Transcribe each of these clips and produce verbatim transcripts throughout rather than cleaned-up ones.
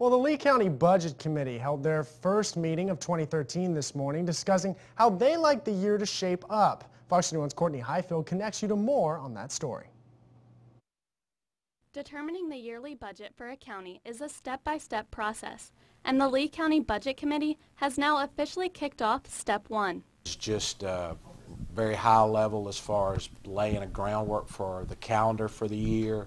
Well, the Lee County Budget Committee held their first meeting of twenty thirteen this morning, discussing how they like the year to shape up. Fox thirty-one's Courtney Highfield connects you to more on that story. Determining the yearly budget for a county is a step-by-step process, and the Lee County Budget Committee has now officially kicked off step one. It's just uh, very high level as far as laying a groundwork for the calendar for the year.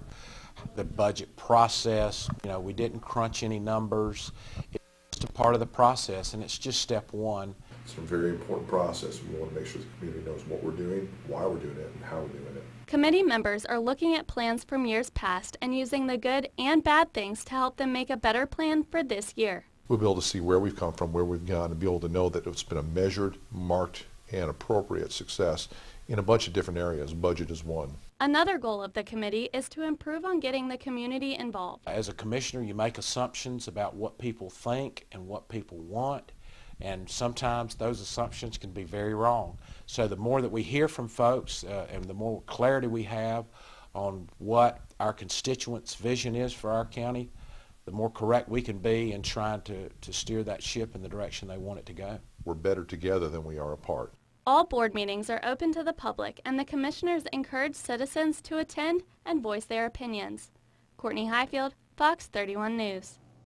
The budget process, you know, we didn't crunch any numbers. It's just a part of the process, and it's just step one. It's a very important process. We want to make sure the community knows what we're doing, why we're doing it, and how we're doing it. Committee members are looking at plans from years past and using the good and bad things to help them make a better plan for this year. We'll be able to see where we've come from, where we've gone, and be able to know that it's been a measured, marked, and appropriate success in a bunch of different areas. Budget is one. Another goal of the committee is to improve on getting the community involved. As a commissioner, you make assumptions about what people think and what people want, and sometimes those assumptions can be very wrong. So the more that we hear from folks uh, and the more clarity we have on what our constituents' vision is for our county, the more correct we can be in trying to, to steer that ship in the direction they want it to go. We're better together than we are apart. All board meetings are open to the public, and the commissioners encourage citizens to attend and voice their opinions. Courtney Highfield, Fox thirty-one News.